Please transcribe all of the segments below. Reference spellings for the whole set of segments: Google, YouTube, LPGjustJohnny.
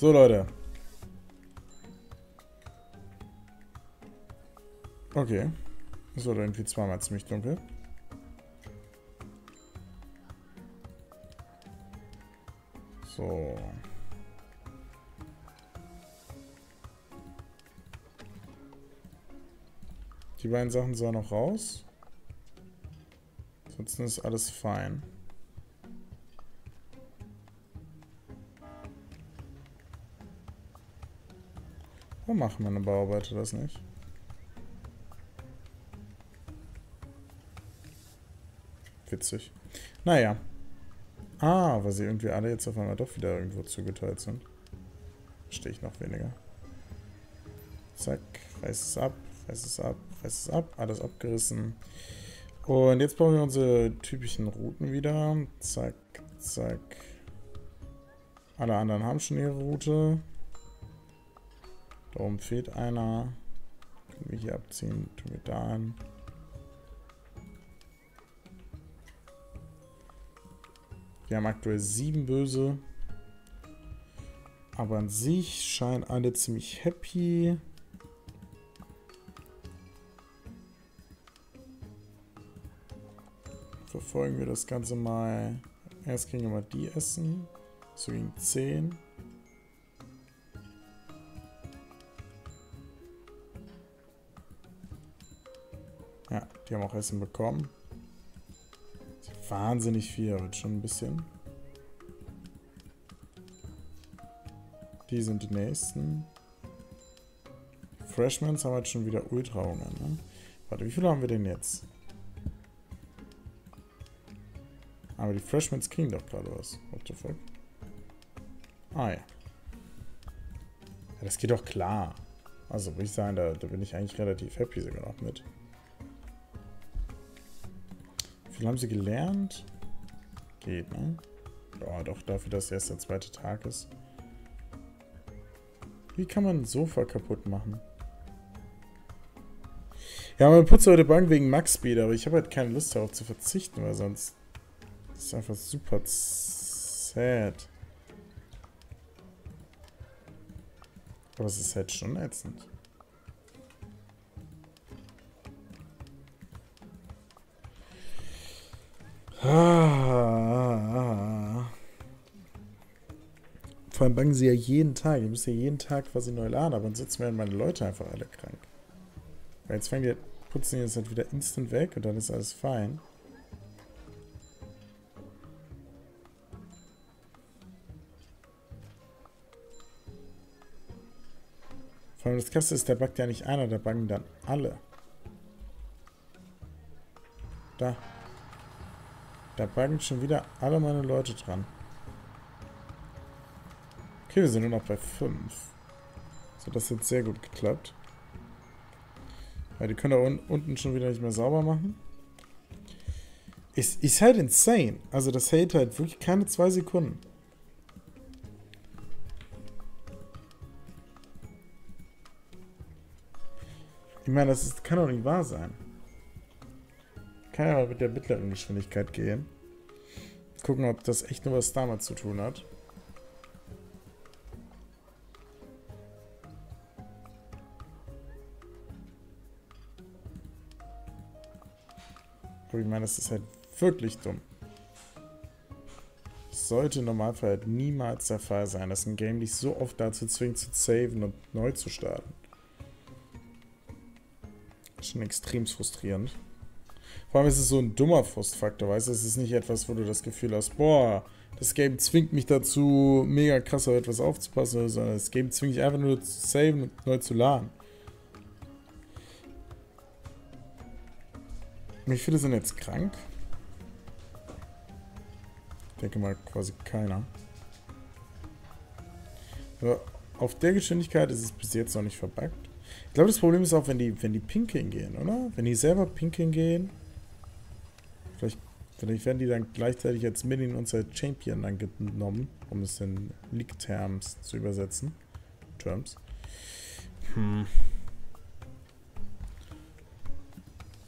So, Leute. Okay. Es wurde irgendwie zweimal ziemlich dunkel. So. Die beiden Sachen sollen noch raus. Ansonsten ist alles fein. Warum machen meine Bauarbeiter das nicht? Witzig. Naja. Ah, weil sie irgendwie alle jetzt auf einmal doch wieder irgendwo zugeteilt sind. Verstehe ich noch weniger. Zack, reiß es ab, reiß es ab, reiß es ab. Alles abgerissen. Und jetzt brauchen wir unsere typischen Routen wieder. Zack, zack. Alle anderen haben schon ihre Route. Da oben fehlt einer. Können wir hier abziehen, tun wir da hin. Wir haben aktuell 7 Böse. Aber an sich scheinen alle ziemlich happy. Verfolgen wir das Ganze mal. Erst kriegen wir mal die Essen. So gegen 10. Ja, die haben auch Essen bekommen. Wahnsinnig viel, aber schon ein bisschen. Die sind die nächsten. Freshmans haben jetzt schon wieder Ultra-Hunger, ne? Warte, wie viele haben wir denn jetzt? Aber die Freshmans kriegen doch gerade was. What the fuck? Ah ja. Ja, das geht doch klar. Also würde ich sagen, da bin ich eigentlich relativ happy sogar noch mit. Haben sie gelernt? Geht, ne? Ja, doch, dafür, dass erst der zweite Tag ist. Wie kann man ein Sofa kaputt machen? Ja, man putzt heute Bank wegen Max-Speed, aber ich habe halt keine Lust darauf zu verzichten, weil sonst ist es einfach super sad. Aber es ist halt schon ätzend. Vor allem bangen sie ja jeden Tag. Ihr müsst ja jeden Tag quasi neu laden, aber dann sitzen mir meine Leute einfach alle krank. Weil jetzt fangen die, putzen die jetzt halt wieder instant weg und dann ist alles fein. Vor allem das Krasse ist, da backt ja nicht einer, da bangen dann alle. Da. Da buggen schon wieder alle meine Leute dran. Okay, wir sind nur noch bei 5. So, das hat jetzt sehr gut geklappt. Weil die können da unten schon wieder nicht mehr sauber machen. Ist halt insane. Also das hält halt wirklich keine 2 Sekunden. Ich meine, das kann doch nicht wahr sein. Kann ja mal mit der mittleren Geschwindigkeit gehen. Gucken, ob das echt nur was damals zu tun hat. Ich meine, das ist halt wirklich dumm. Das sollte im Normalfall halt niemals der Fall sein, dass ein Game dich so oft dazu zwingt, zu saven und neu zu starten. Das ist schon extrem frustrierend. Vor allem ist es so ein dummer Frustfaktor, weißt du? Es ist nicht etwas, wo du das Gefühl hast, boah, das Game zwingt mich dazu, mega krass auf etwas aufzupassen, sondern das Game zwingt dich einfach nur zu saven und neu zu laden. Wie viele sind jetzt krank? Ich denke mal quasi keiner. Aber auf der Geschwindigkeit ist es bis jetzt noch nicht verbuggt. Ich glaube, das Problem ist auch, wenn die pinkeln gehen, oder? Wenn die selber pinkeln gehen, vielleicht werden die dann gleichzeitig als Minion und als Champion dann genommen, um es in League-Terms zu übersetzen. Terms. Hm.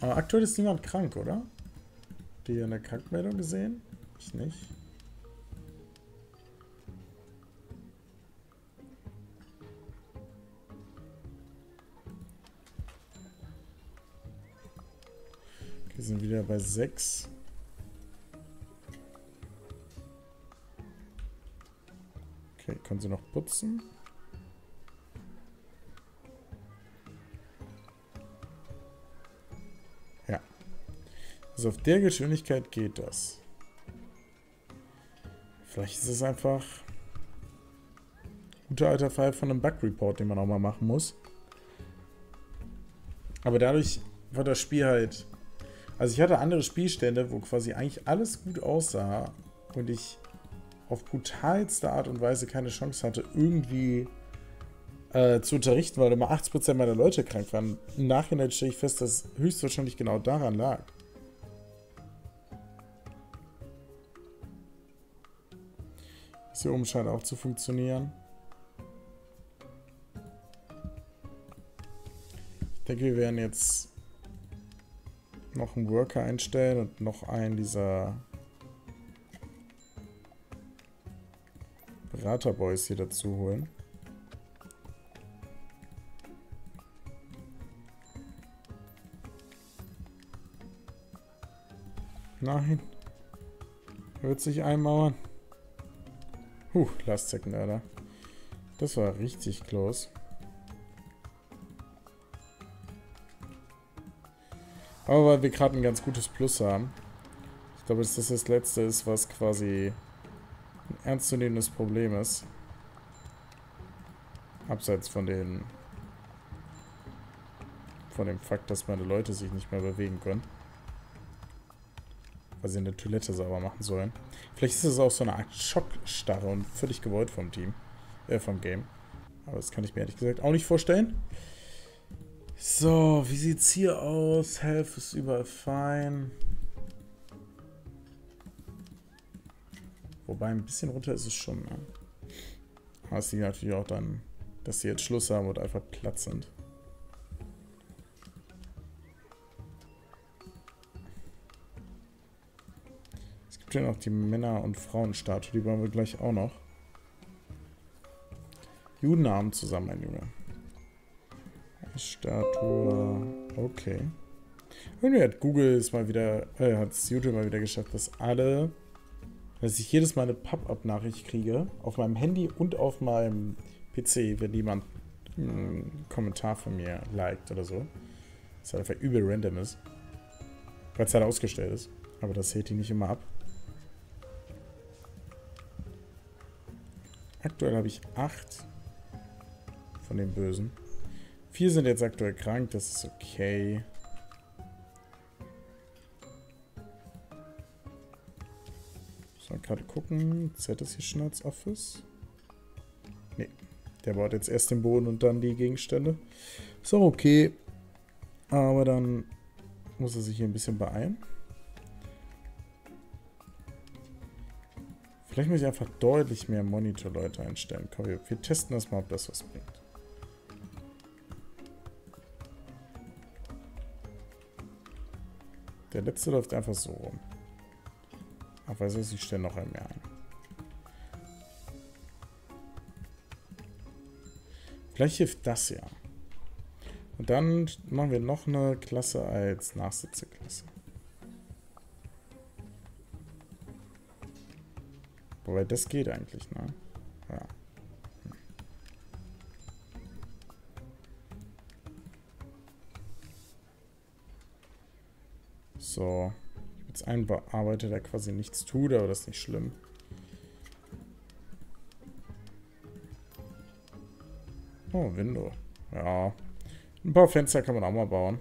Aber aktuell ist niemand krank, oder? Habt ihr eine Krankmeldung gesehen? Ich nicht. Wir sind wieder bei 6. Okay, können sie noch putzen? Ja. Also auf der Geschwindigkeit geht das. Vielleicht ist es einfach guter alter Fall von einem Bug-Report, den man auch mal machen muss. Aber dadurch war das Spiel halt... Also ich hatte andere Spielstände, wo quasi eigentlich alles gut aussah und ich auf brutalste Art und Weise keine Chance hatte, irgendwie zu unterrichten, weil immer 80% meiner Leute krank waren. Im Nachhinein stelle ich fest, dass höchstwahrscheinlich genau daran lag. Das hier oben scheint auch zu funktionieren. Ich denke, wir werden jetzt noch einen Worker einstellen und noch einen dieser Beraterboys hier dazu holen. Nein. Er wird sich einmauern. Huh, Last Second, Alter. Das war richtig close. Aber weil wir gerade ein ganz gutes Plus haben. Ich glaube, dass das das Letzte ist, was quasi ein ernstzunehmendes Problem ist. Abseits von den... von dem Fakt, dass meine Leute sich nicht mehr bewegen können. Weil sie eine Toilette sauber machen sollen. Vielleicht ist das auch so eine Art Schockstarre und völlig gewollt vom Team. Vom Game. Aber das kann ich mir ehrlich gesagt auch nicht vorstellen. So, wie sieht's hier aus? Health ist überall fein. Wobei, ein bisschen runter ist es schon, ne? Aber es liegt natürlich auch dann, dass sie jetzt Schluss haben und einfach platt sind. Es gibt ja noch die Männer- und Frauenstatue, die bauen wir gleich auch noch. Judenabend zusammen, mein Junge. Statue. Okay. Irgendwie hat Google es mal wieder, hat es YouTube mal wieder geschafft, dass ich jedes Mal eine Pop-Up-Nachricht kriege, auf meinem Handy und auf meinem PC, wenn jemand einen Kommentar von mir liked oder so. Das halt einfach übel random ist. Weil es halt ausgestellt ist. Aber das hält die nicht immer ab. Aktuell habe ich 8 von den Bösen. 4 sind jetzt aktuell krank, das ist okay. Ich soll gerade gucken. Z ist hier schon als Office? Ne, der baut jetzt erst den Boden und dann die Gegenstände. Ist auch okay. Aber dann muss er sich hier ein bisschen beeilen. Vielleicht muss ich einfach deutlich mehr Monitor-Leute einstellen. Komm, wir testen das mal, ob das was bringt. Der letzte läuft einfach so rum. Ach, weiß ich, ich stelle noch einen mehr ein. Vielleicht hilft das ja. Und dann machen wir noch eine Klasse als Nachsitzeklasse. Wobei, das geht eigentlich, ne? Ja. So, ich habe jetzt einen Bearbeiter, der quasi nichts tut, aber das ist nicht schlimm. Oh, Window. Ja. Ein paar Fenster kann man auch mal bauen.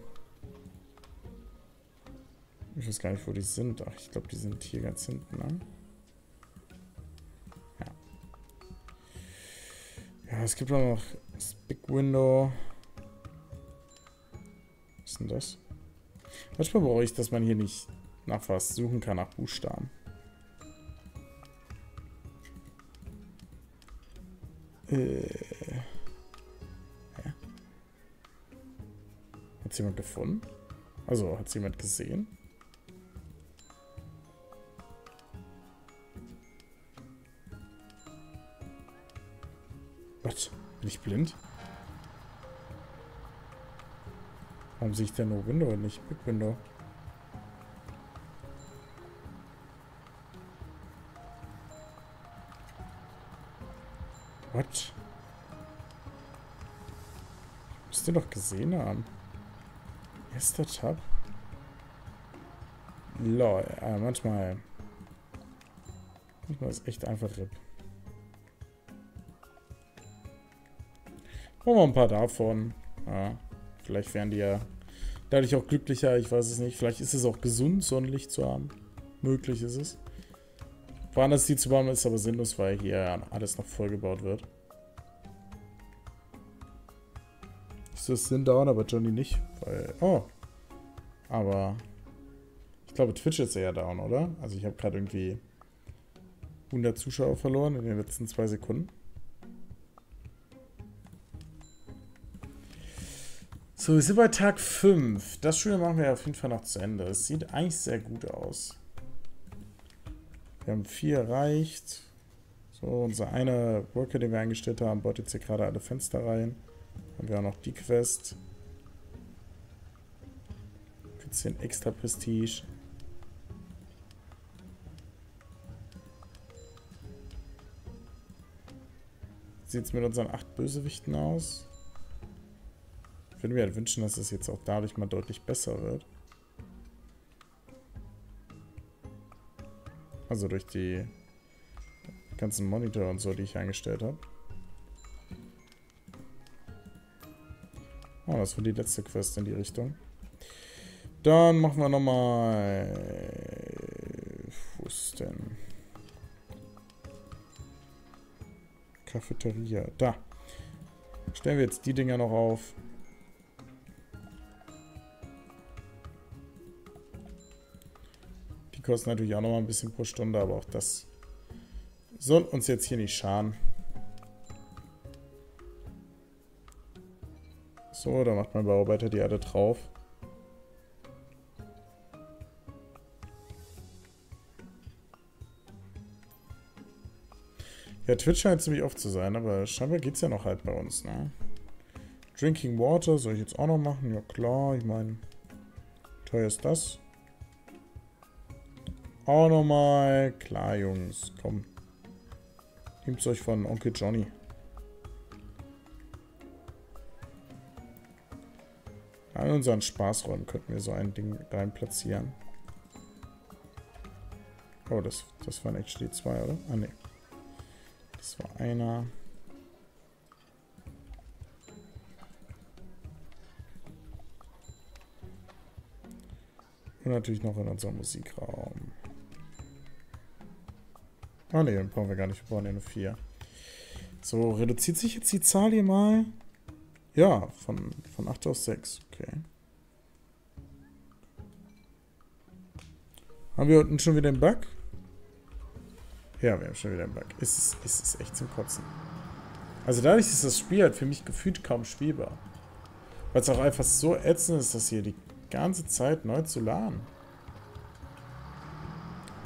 Ich weiß gar nicht, wo die sind. Ach, ich glaube, die sind hier ganz hinten, ne? Ja. Ja, es gibt auch noch das Big Window. Was ist denn das? Manchmal brauche ich, dass man hier nicht nach was suchen kann, nach Buchstaben. Hä? Hat's jemand gefunden? Also, hat's jemand gesehen? Was? Bin ich blind? Warum sehe ich denn nur Window und nicht Big Window? What? Müsst ihr doch gesehen haben. Erster Tab. Lol, manchmal. Manchmal ist echt einfach RIP. Machen wir ein paar davon. Ja, vielleicht wären die ja dadurch auch glücklicher, ich weiß es nicht. Vielleicht ist es auch gesund, Sonnenlicht zu haben. Möglich ist es. Woanders die zu bauen ist aber sinnlos, weil hier alles noch vollgebaut wird. Ist das Sinn down, aber Johnny nicht, weil... Oh! Aber... Ich glaube, Twitch ist eher down, oder? Also ich habe gerade irgendwie 100 Zuschauer verloren in den letzten 2 Sekunden. So, wir sind bei Tag 5. Das Spiel machen wir auf jeden Fall noch zu Ende. Es sieht eigentlich sehr gut aus. Wir haben 4 erreicht. So, unser einer Worker, den wir eingestellt haben, baut jetzt hier gerade alle Fenster rein. Haben wir auch noch die Quest. 14 extra Prestige. Wie sieht es mit unseren 8 Bösewichten aus? Ich würde mir halt wünschen, dass es jetzt auch dadurch mal deutlich besser wird. Also durch die ganzen Monitor und so, die ich eingestellt habe. Oh, das war die letzte Quest in die Richtung. Dann machen wir nochmal... Wo ist denn? Cafeteria. Da. Stellen wir jetzt die Dinger noch auf. Die kosten natürlich auch nochmal ein bisschen pro Stunde, aber auch das soll uns jetzt hier nicht schaden. So, da macht mein Bauarbeiter die alle drauf. Ja, Twitch scheint ziemlich oft zu sein, aber scheinbar geht es ja noch halt bei uns, ne? Drinking Water soll ich jetzt auch noch machen? Ja klar, ich meine, teuer ist das. Auch nochmal. Klar, Jungs, komm. Nehmt's euch von Onkel Johnny. An unseren Spaßräumen könnten wir so ein Ding rein platzieren. Oh, das waren echt die 2, oder? Ah, ne. Das war einer. Und natürlich noch in unserem Musikraum. Ah ne, den brauchen wir gar nicht, wir brauchen ja nur 4. So, reduziert sich jetzt die Zahl hier mal? Ja, von 8 auf 6, okay. Haben wir unten schon wieder einen Bug? Ja, wir haben schon wieder einen Bug. Es ist echt zum Kotzen. Also dadurch ist das Spiel halt für mich gefühlt kaum spielbar. Weil es auch einfach so ätzend ist, dass hier die ganze Zeit neu zu laden.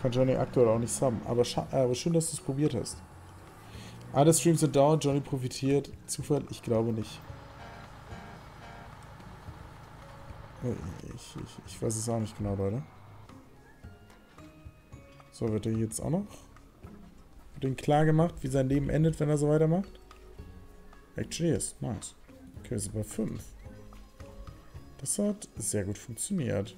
Kann Johnny aktuell auch nichts haben, aber schön, dass du es probiert hast. Alle Streams sind down, Johnny profitiert. Zufall? Ich glaube nicht. Ich weiß es auch nicht genau, Leute. So, wird er jetzt auch noch? Wird ihm klar gemacht, wie sein Leben endet, wenn er so weitermacht? Actually yes, nice. Okay, wir sind bei 5. Das hat sehr gut funktioniert.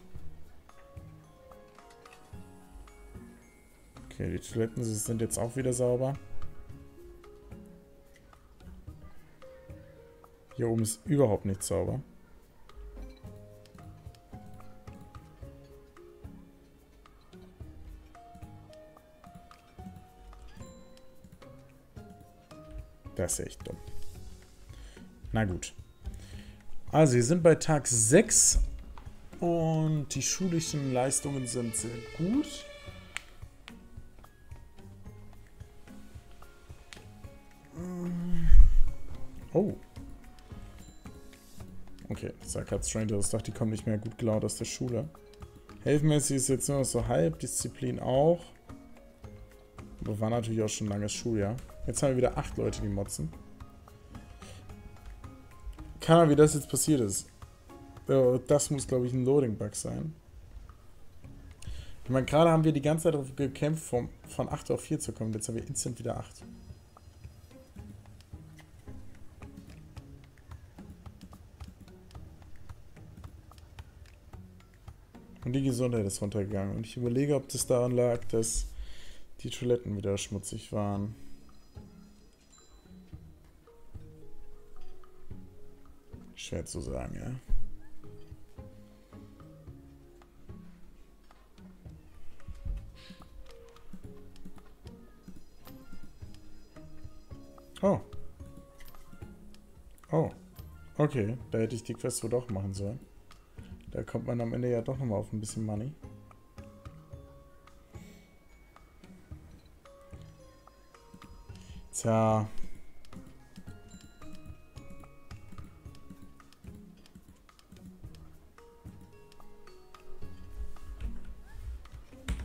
Okay, die Toiletten sind jetzt auch wieder sauber. Hier oben ist überhaupt nicht sauber. Das ist ja echt dumm. Na gut. Also wir sind bei Tag 6 und die schulischen Leistungen sind sehr gut. Oh. Okay, das sah gerade strange aus. Ich dachte, die kommen nicht mehr gut gelaunt aus der Schule. Helfenmäßig ist jetzt nur noch so halb, Disziplin auch. Aber war natürlich auch schon ein langes Schuljahr. Jetzt haben wir wieder 8 Leute, die motzen. Keine Ahnung, wie das jetzt passiert ist. Das muss, glaube ich, ein Loading-Bug sein. Ich meine, gerade haben wir die ganze Zeit darauf gekämpft, von 8 auf 4 zu kommen. Jetzt haben wir instant wieder 8. Und die Gesundheit ist runtergegangen. Und ich überlege, ob das daran lag, dass die Toiletten wieder schmutzig waren. Schwer zu sagen, ja. Oh. Oh. Okay, da hätte ich die Quest wohl doch machen sollen. Da kommt man am Ende ja doch nochmal auf ein bisschen Money. Tja.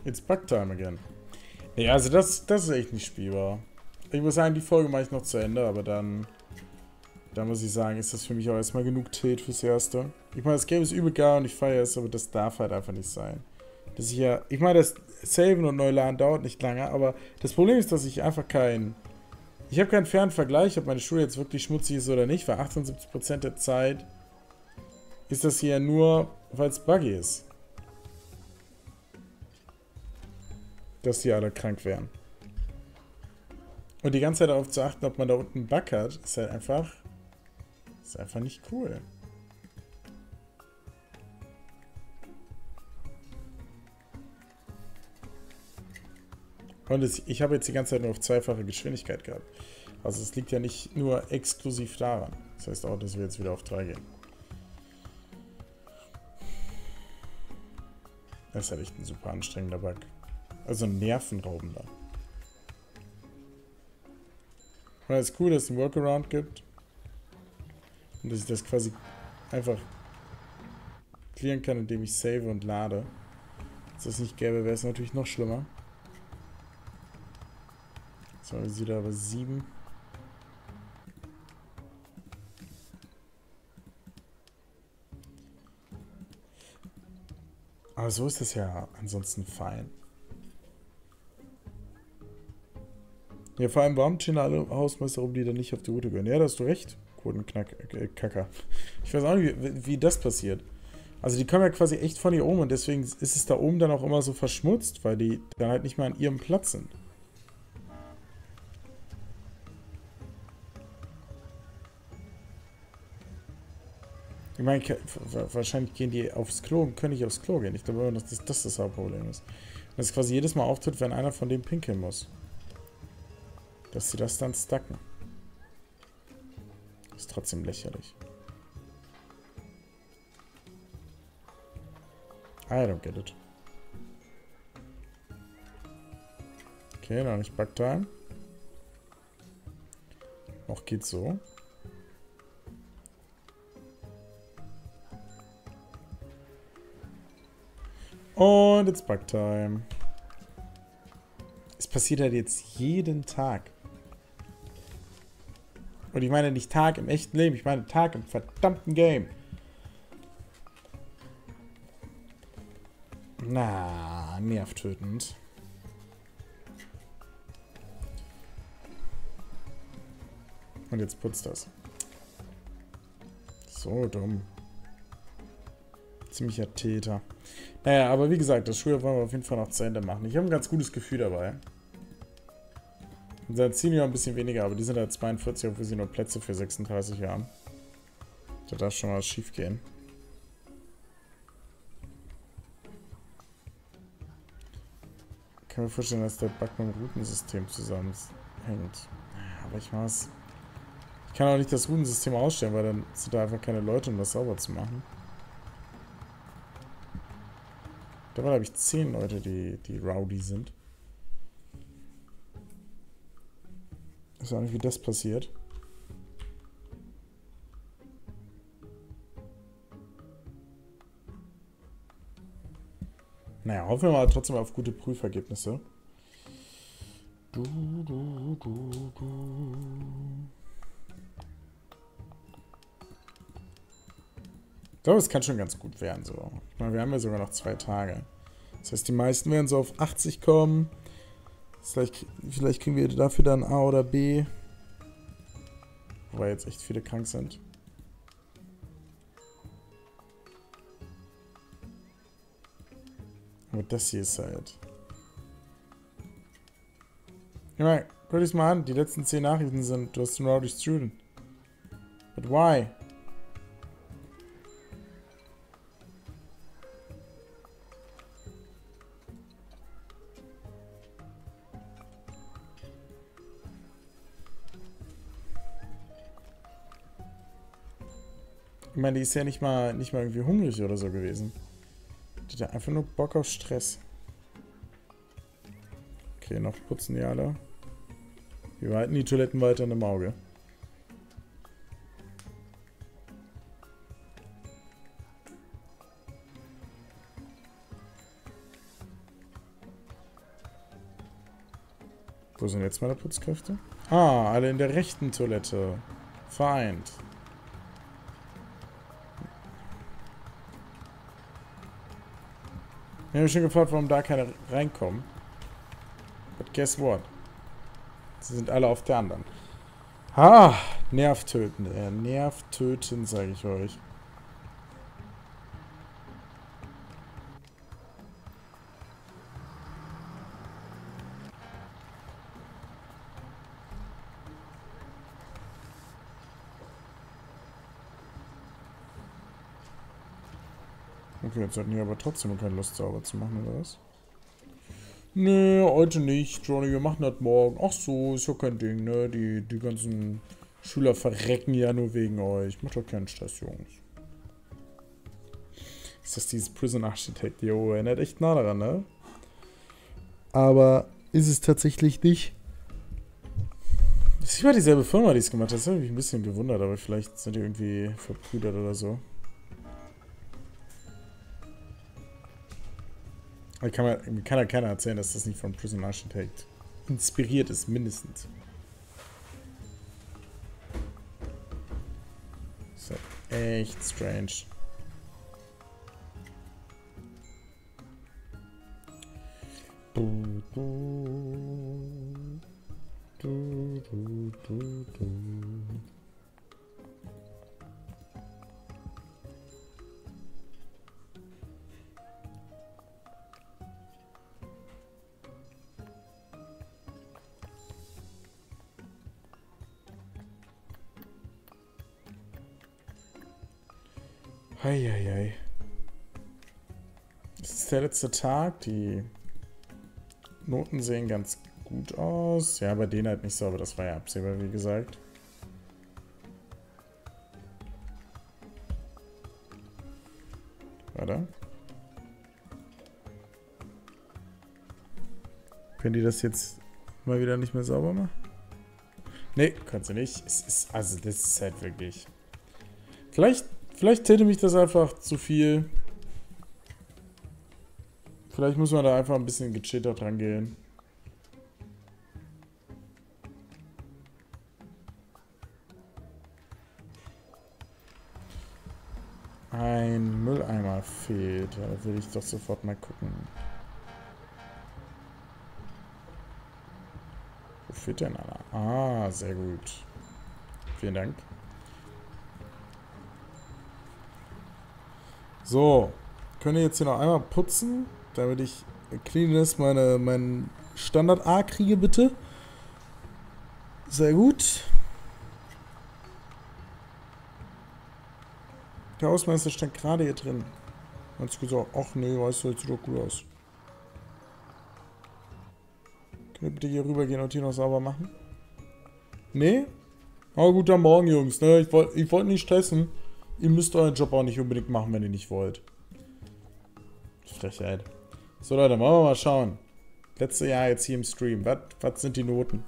It's bug time again. Nee, also das ist echt nicht spielbar. Ich muss sagen, die Folge mache ich noch zu Ende, aber dann muss ich sagen, ist das für mich auch erstmal genug Tilt fürs Erste. Ich meine, das Game ist übel geil und ich feiere es, aber das darf halt einfach nicht sein. Dass ich ja, ich meine, das Saven und Neuladen dauert nicht lange, aber das Problem ist, dass ich einfach ich habe keinen fairen Vergleich, ob meine Schule jetzt wirklich schmutzig ist oder nicht, weil 78% der Zeit ist das hier ja nur, weil es buggy ist. Dass die alle krank wären. Und die ganze Zeit darauf zu achten, ob man da unten einen Bug hat, ist halt einfach... Ist einfach nicht cool. Und ich habe jetzt die ganze Zeit nur auf zweifache Geschwindigkeit gehabt. Also es liegt ja nicht nur exklusiv daran. Das heißt auch, dass wir jetzt wieder auf 3 gehen. Das ist halt echt ein super anstrengender Bug. Also ein nervenraubender. Weil es cool, dass es einen Workaround gibt. Und dass ich das quasi einfach clearen kann, indem ich save und lade. Wenn es das nicht gäbe, wäre es natürlich noch schlimmer. So, wir sind da aber 7. Aber so ist das ja ansonsten fein. Ja, vor allem, warum stehen alle Hausmeister rum, die dann nicht auf die Route gehen? Ja, da hast du recht. Kotenkacker. Ich weiß auch nicht, wie das passiert. Also die kommen ja quasi echt von hier oben und deswegen ist es da oben dann auch immer so verschmutzt, weil die dann halt nicht mal an ihrem Platz sind. Ich meine, wahrscheinlich gehen die aufs Klo und können nicht aufs Klo gehen. Ich glaube, dass das Hauptproblem ist. Und das quasi jedes Mal auftritt, wenn einer von denen pinkeln muss. Dass sie das dann stacken. Ist trotzdem lächerlich. I don't get it. Okay, noch nicht Bugtime. Noch geht's so. Und it's Bugtime. Es passiert halt jetzt jeden Tag. Und ich meine nicht Tag im echten Leben, ich meine Tag im verdammten Game. Na, nervtötend. Und jetzt putzt das. So dumm. Ziemlicher Täter. Naja, aber wie gesagt, das Schuljahr wollen wir auf jeden Fall noch zu Ende machen. Ich habe ein ganz gutes Gefühl dabei. Unser Senior ein bisschen weniger, aber die sind halt 42, obwohl sie nur Plätze für 36 haben. Da darf schon mal was schief gehen. Ich kann mir vorstellen, dass der Bug mit dem Routensystem zusammenhängt. Aber ich kann auch nicht das Routensystem ausstellen, weil dann sind da einfach keine Leute, um das sauber zu machen. Dabei habe ich 10 Leute, die rowdy sind. Ich weiß auch nicht, wie das passiert. Naja, hoffen wir mal trotzdem auf gute Prüfergebnisse. Ich glaube, es kann schon ganz gut werden. So. Ich meine, wir haben ja sogar noch 2 Tage. Das heißt, die meisten werden so auf 80 kommen. Vielleicht kriegen wir dafür dann A oder B. Wobei jetzt echt viele krank sind. Nur das hier ist halt... Ich meine, guck dir mal an, die letzten 10 Nachrichten sind, du hast einen rowdy student. But why? Ich meine, die ist ja nicht mal irgendwie hungrig oder so gewesen. Die hat einfach nur Bock auf Stress. Okay, noch putzen die alle. Wir behalten die Toiletten weiter in dem Auge. Wo sind jetzt meine Putzkräfte? Ah, alle in der rechten Toilette. Vereint. Ich habe mich schon gefragt, warum da keine reinkommen. But guess what? Sie sind alle auf der anderen. Ha! Nervtötend. Nervtötend, sage ich euch. Okay, jetzt hatten wir aber trotzdem keine Lust, sauber zu machen, oder was? Nee, heute nicht, Johnny, wir machen das morgen. Ach so, ist ja kein Ding, ne? Die ganzen Schüler verrecken ja nur wegen euch. Macht doch keinen Stress, Jungs. Ist das dieses Prison Architect? Jo, erinnert echt nah daran, ne? Aber ist es tatsächlich nicht? Das ist immer dieselbe Firma, die es gemacht hat. Das hat mich ein bisschen gewundert, aber vielleicht sind die irgendwie verbrüdert oder so. Kann ja keiner erzählen, dass das nicht von Prison Architect inspiriert ist, mindestens. Das ist echt strange. Eieiei. Das ist der letzte Tag. Die Noten sehen ganz gut aus. Ja, bei denen halt nicht so, aber das war ja absehbar, wie gesagt. Warte. Können die das jetzt mal wieder nicht mehr sauber machen? Nee, kannst du nicht. Es ist, also das ist halt wirklich... Vielleicht täte mich das einfach zu viel. Vielleicht muss man da einfach ein bisschen gechillter dran gehen. Ein Mülleimer fehlt. Da will ich doch sofort mal gucken. Wo fehlt denn einer? Ah, sehr gut. Vielen Dank. So, können wir jetzt hier noch einmal putzen, damit ich Cleanliness meinen Standard A kriege, bitte. Sehr gut. Der Hausmeister stand gerade hier drin. Hat sich gesagt, ach nee, weißt du, jetzt sieht doch gut aus. Können wir bitte hier rüber gehen und hier noch sauber machen? Nee? Aber guter Morgen, Jungs, ne? Ich wollte nicht stressen. Ihr müsst euren Job auch nicht unbedingt machen, wenn ihr nicht wollt. Frechheit. So Leute, wollen wir mal schauen. Letztes Jahr jetzt hier im Stream. Was sind die Noten?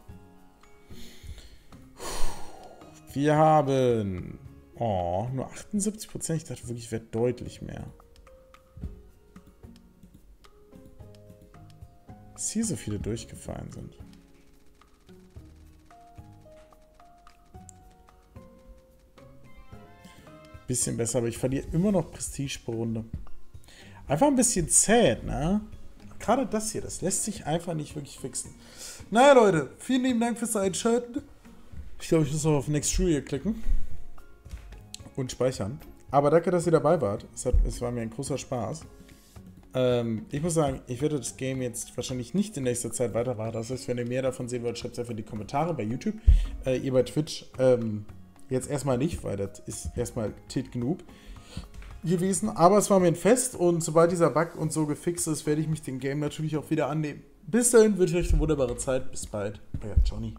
Wir haben... Oh, nur 78%. Ich dachte wirklich, ich werde deutlich mehr. Dass hier so viele durchgefallen sind. Bisschen besser, aber ich verliere immer noch Prestige pro Runde. Einfach ein bisschen zäh, ne? Gerade das hier, das lässt sich einfach nicht wirklich fixen. Naja, Leute, vielen lieben Dank fürs Einschalten. Ich glaube, ich muss noch auf Next Studio klicken. Und speichern. Aber danke, dass ihr dabei wart. Es war mir ein großer Spaß. Ich muss sagen, ich werde das Game jetzt wahrscheinlich nicht in nächster Zeit weitermachen. Das heißt, wenn ihr mehr davon sehen wollt, schreibt es einfach in die Kommentare bei YouTube. Ihr bei Twitch jetzt erstmal nicht, weil das ist erstmal tit genug gewesen. Aber es war mir ein Fest und sobald dieser Bug und so gefixt ist, werde ich mich dem Game natürlich auch wieder annehmen. Bis dahin wünsche ich euch eine wunderbare Zeit. Bis bald. Euer Johnny.